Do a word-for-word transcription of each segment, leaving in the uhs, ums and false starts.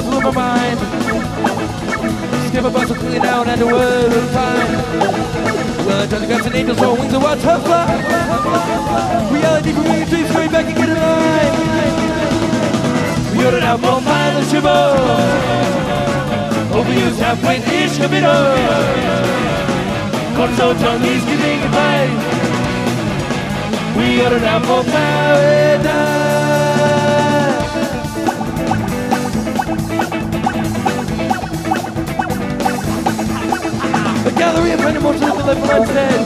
puzzle of my mind. Skip a bustle clean down and the world will find. Words are the gods and angels, all wings are what's her fly. Reality from where you dream straight back and get in line. You're an outlaw mind of Chabot. Overused halfway-ish capital. Corso Tony's giving advice. We are an outlaw paradise. Gallery of emotions that left my dead.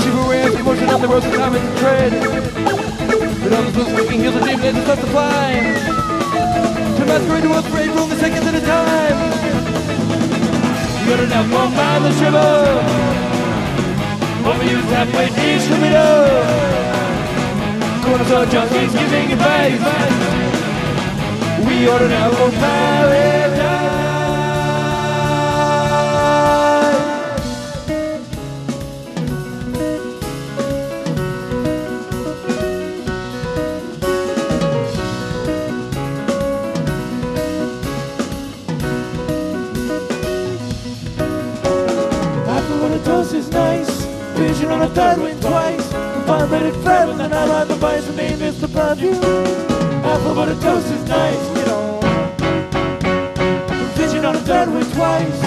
Chivalry of emotion on the road to time and tread. But on the blues making heels and deep and it's not to fly. To masquerade to upgrade, roll the seconds at a time. You gotta have one mind the shiver. Overused halfway each the middle. Corners are junkies giving advice. We ought to have one paradise. Is nice, vision on a third win twice. Vibrated flat with an outline device, the name is the purview. Apple butter toast is nice, you know. Vision on a third win twice.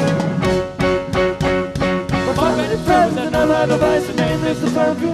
Vibrated flat with an outline device, the name is the purview.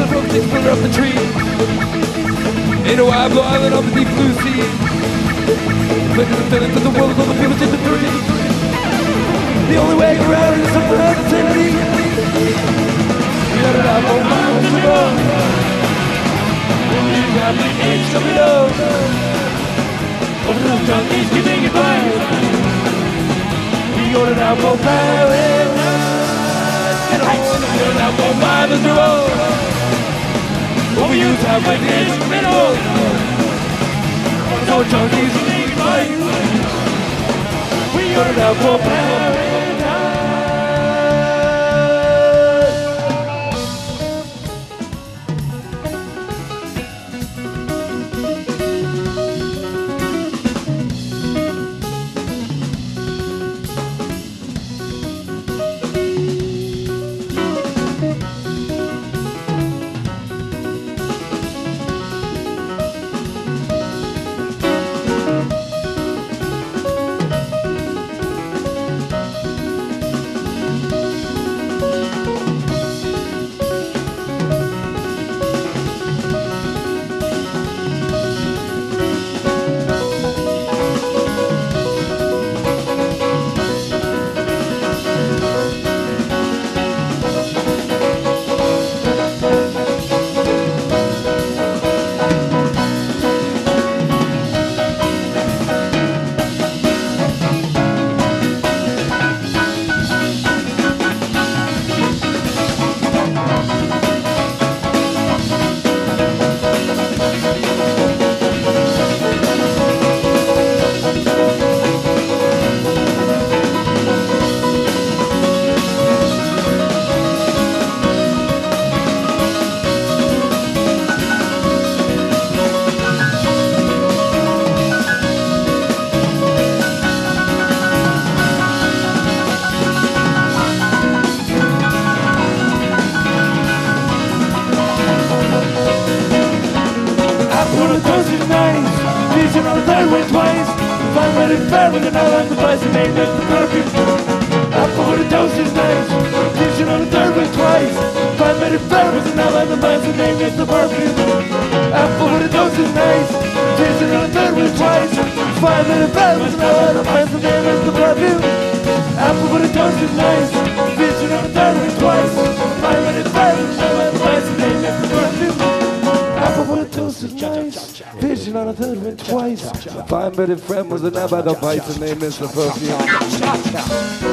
the rope that's split up the tree. Ain't no I blow island on the deep blue sea. Looking at the feelings of the world with all the people just a three. The only way around is to find insanity. Let it out, oh my, what's the wrong? Only around the edge of it all. Over the junkies giving advice. You're an outlaw pilot. You're an outlaw miner's road. Overused highway instrumental. No junkies need fight. You're an outlaw pilot. With another device and made them perfect. I poured a dose is nice. Vision on the third one twice. Five minute fair with another device and made them perfect. I poured a dose is nice. Vision on the third one twice. Five minute fair with another device and made them perfect. I poured a dose is nice. Vision on the third one twice. Five minute fair with another device and made them perfect. I poured a dose is nice. Vision on a third one twice. Fine, but if friend was an abad of bites and they missed the first year.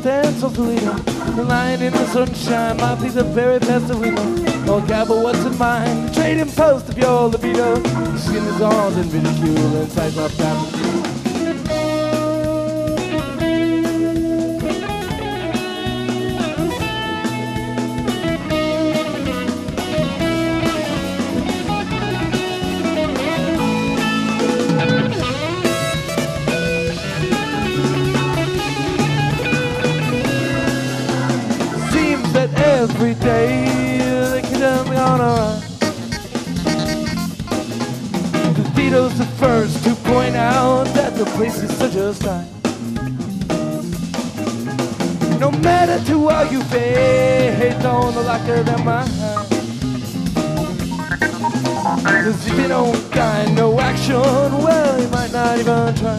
stand so Toledo, lying in the sunshine, might be the very best that we know. Oh, God, but what's in mind? Trading post of your libido, skin is arms and ridicule and tight my family. Every day they condemn me on a run. The Tito's the first to point out that the place is such a sign. No matter to what you pay, don't lock her than mine. Cause if you don't got no action, well, you might not even try.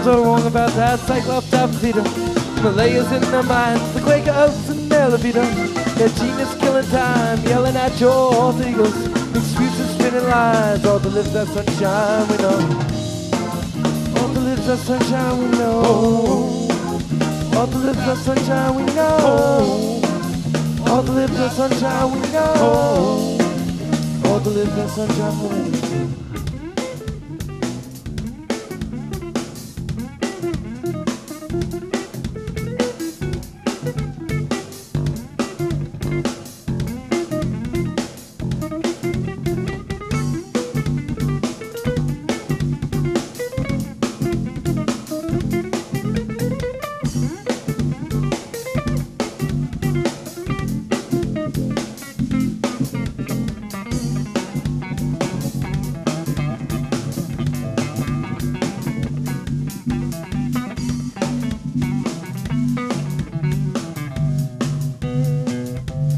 All are wrong about that Cycloptop Peter. Malaya's in their minds, the Quaker Oats and Elevita. Their genius killing time, yelling at your alter egos. Excuses, spinning lies, all to live that sunshine we know. All to live that sunshine we know. All to live that sunshine we know. All to live that sunshine we know. All to live that sunshine we know.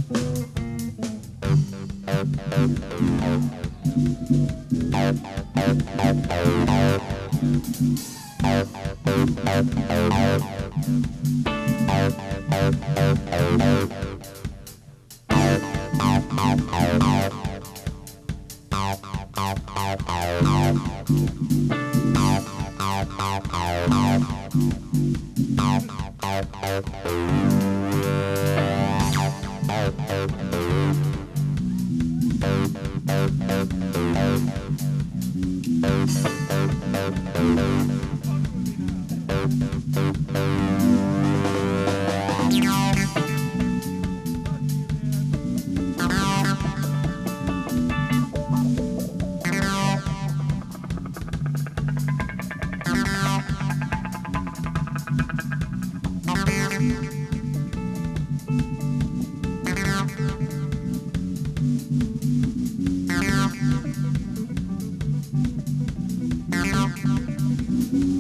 Thank you.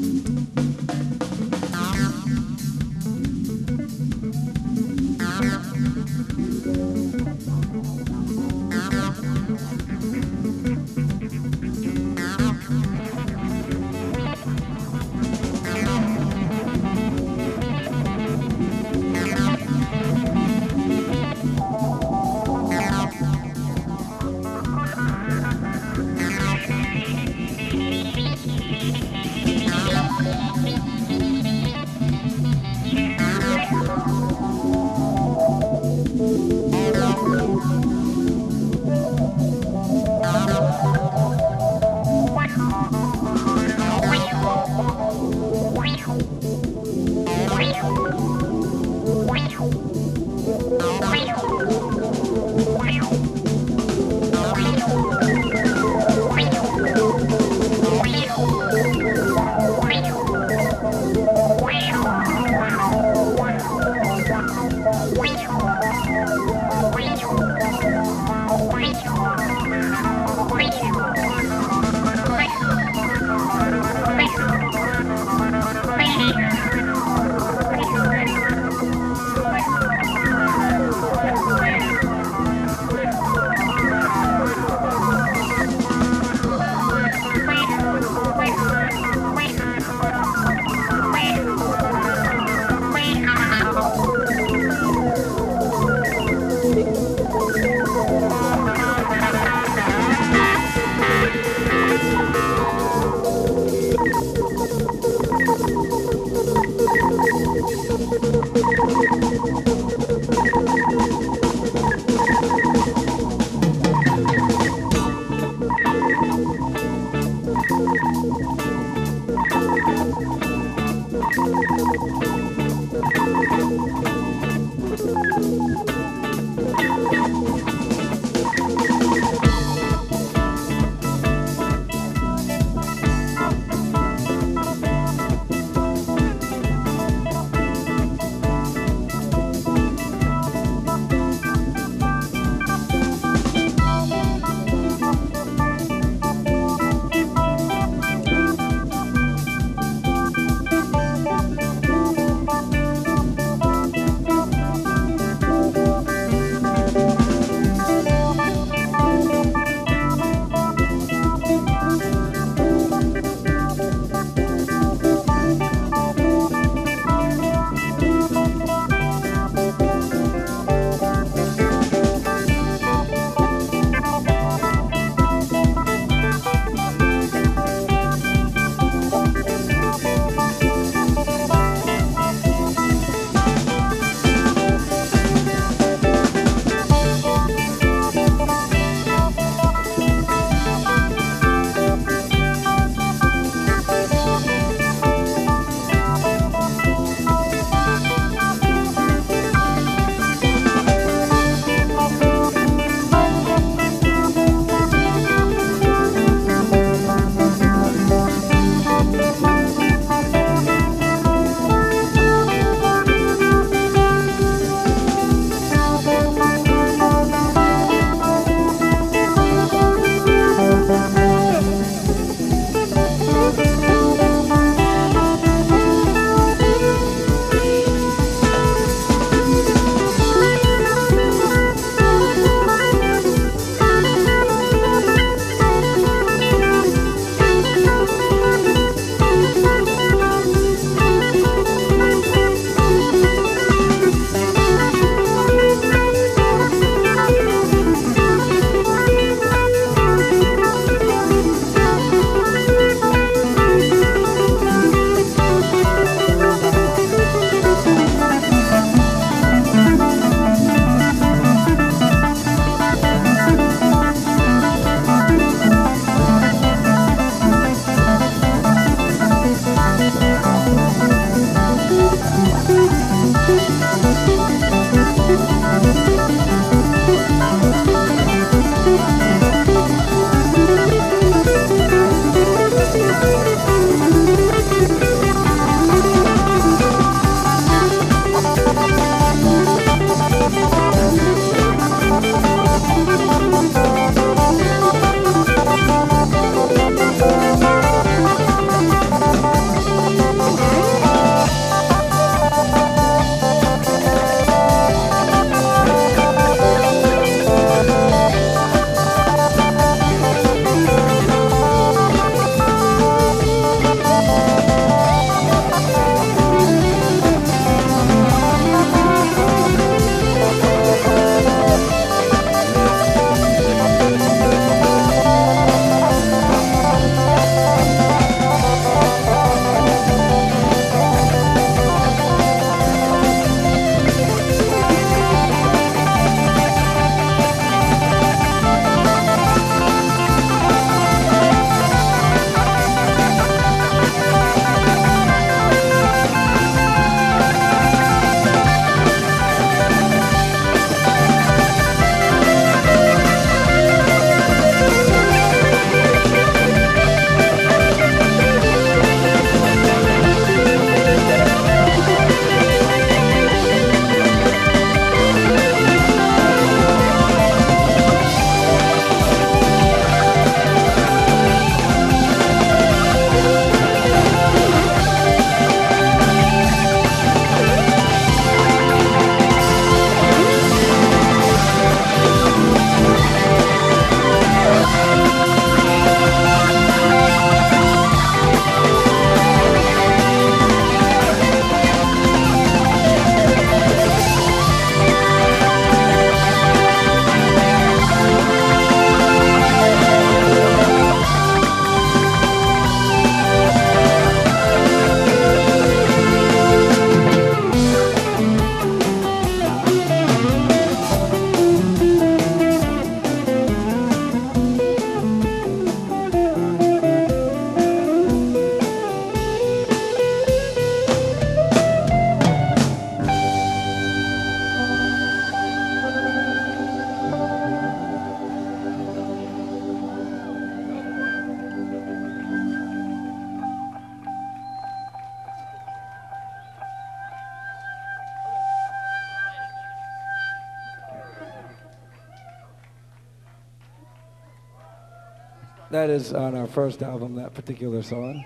That is on our first album, that particular song.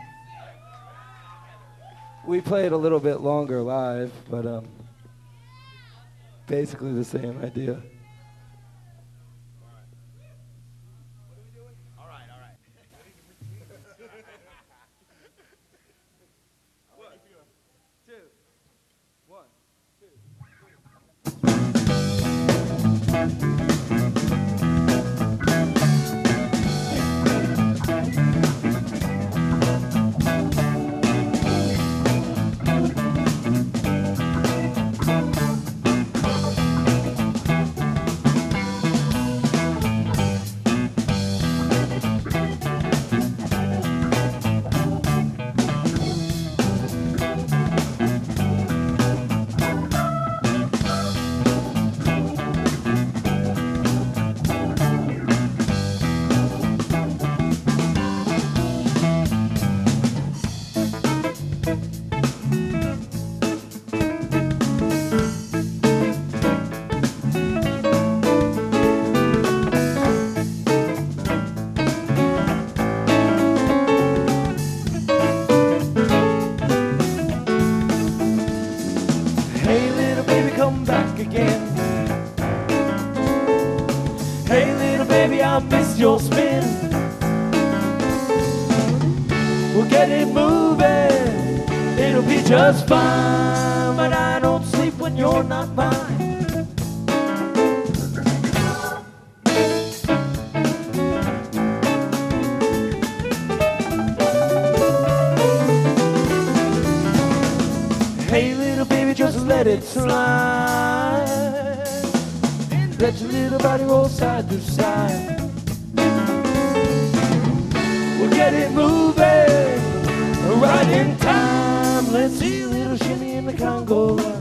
We played a little bit longer live, but um, basically the same idea. Just fine, but I don't sleep when you're not mine. Hey little baby, just let it slide, and let your little body roll side to side. We'll get it moving right in time. Let's see a little shimmy in the Congo line.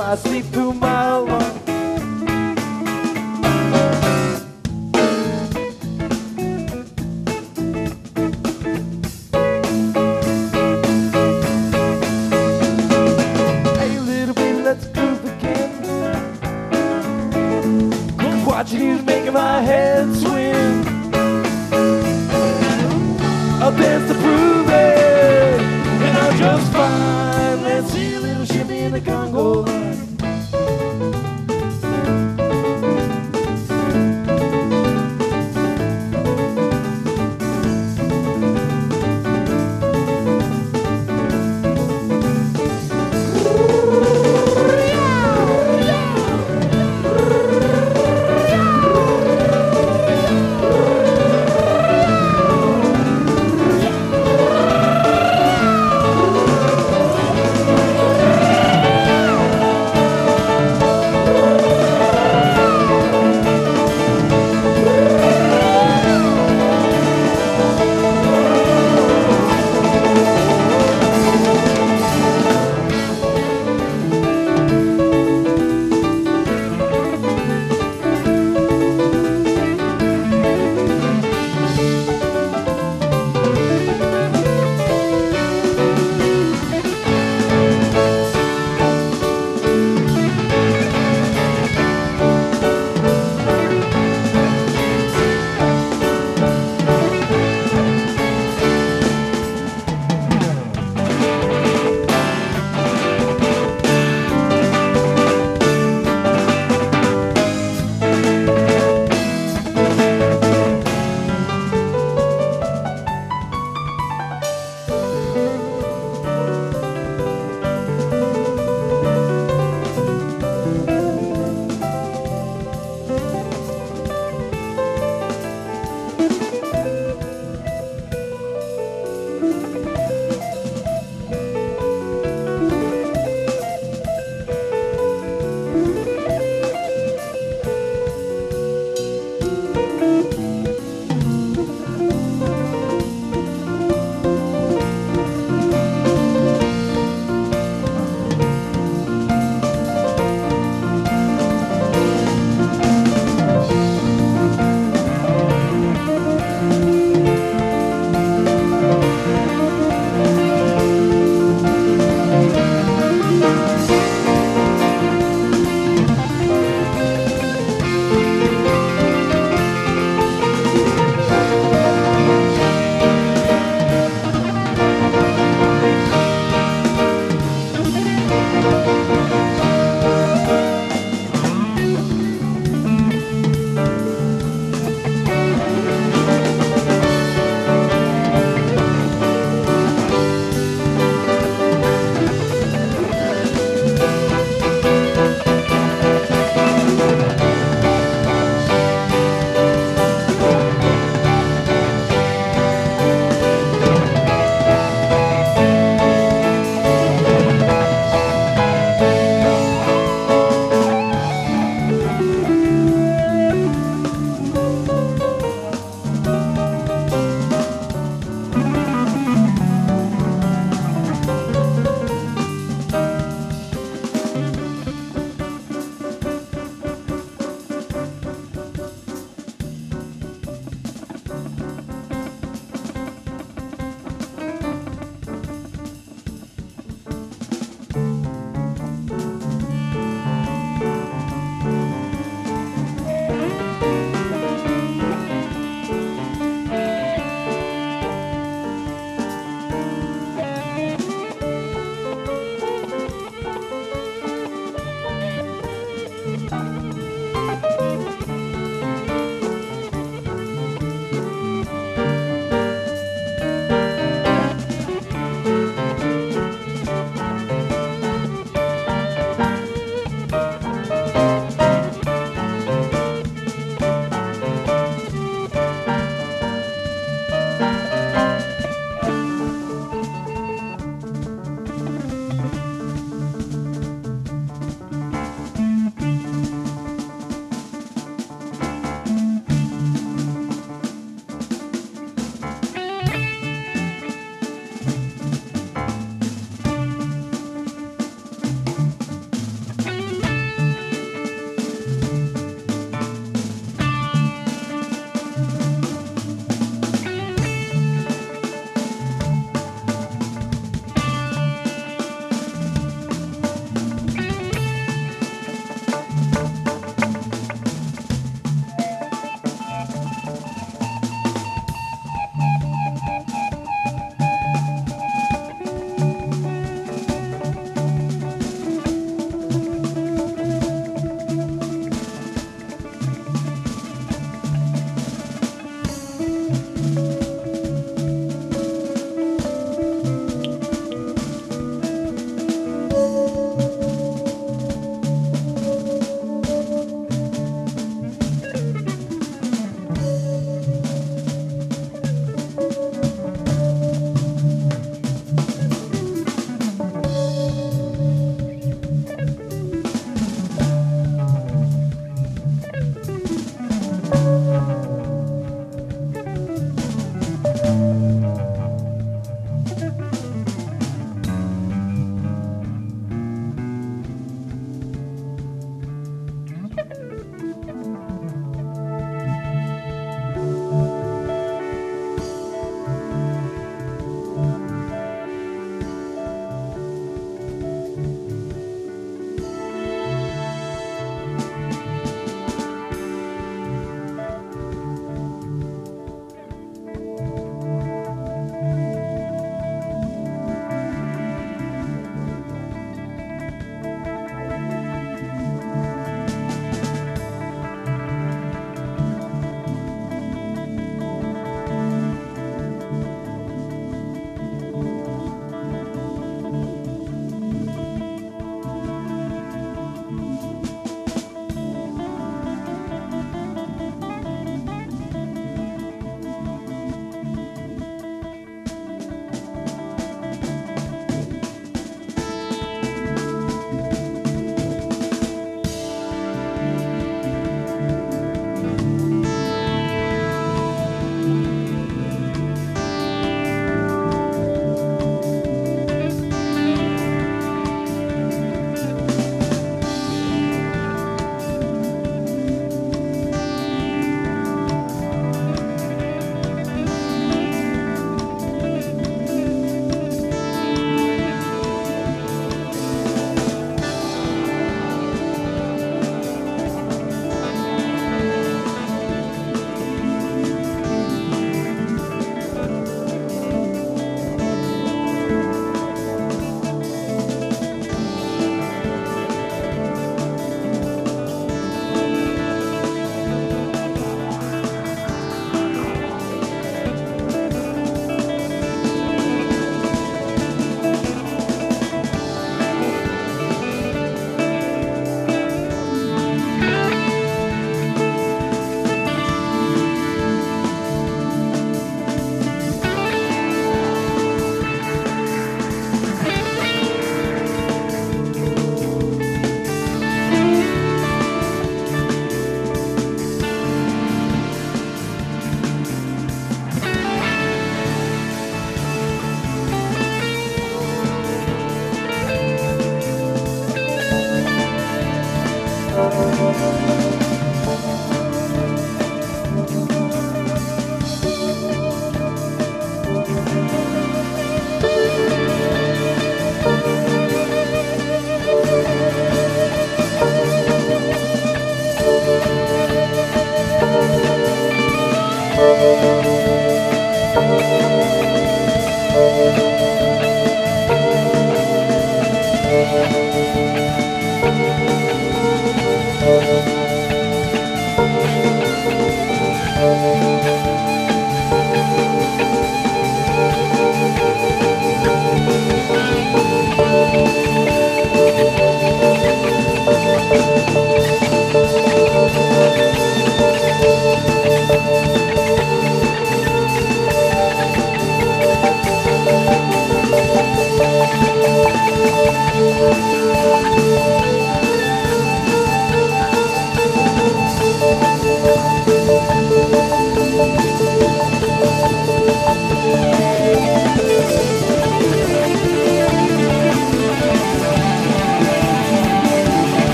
I sleep through my alarm. Hey little baby, let's groove again. Watching you's making my head swim. I'll dance to prove it, and I'm just fine. Let's see a little shimmy in the Congo line.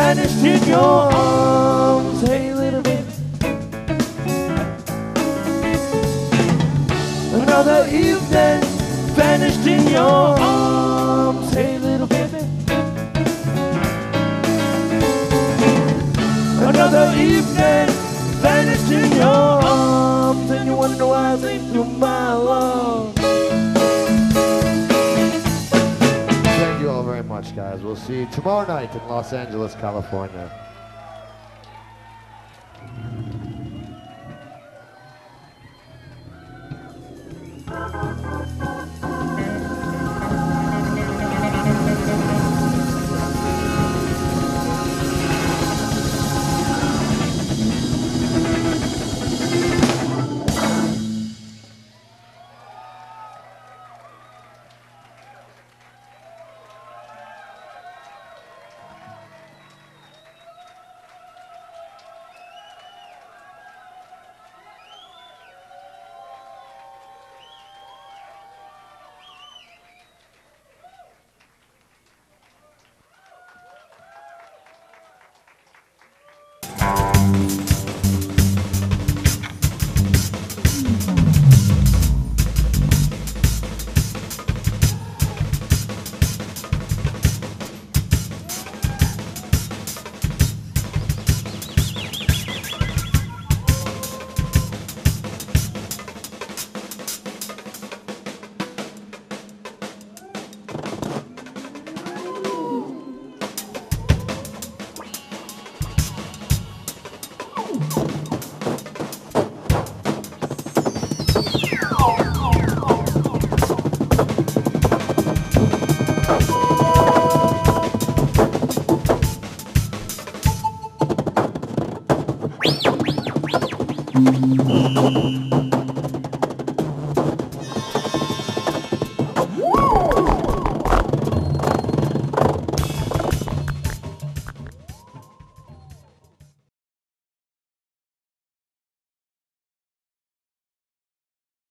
Vanished in your arms, hey little baby. vanished in your arms. Hey, little baby, another evening vanished in your arms, and you wonder why I ain't through my love. Thank you all very much, guys. We'll see you tomorrow night in Los Angeles, California. Thank you.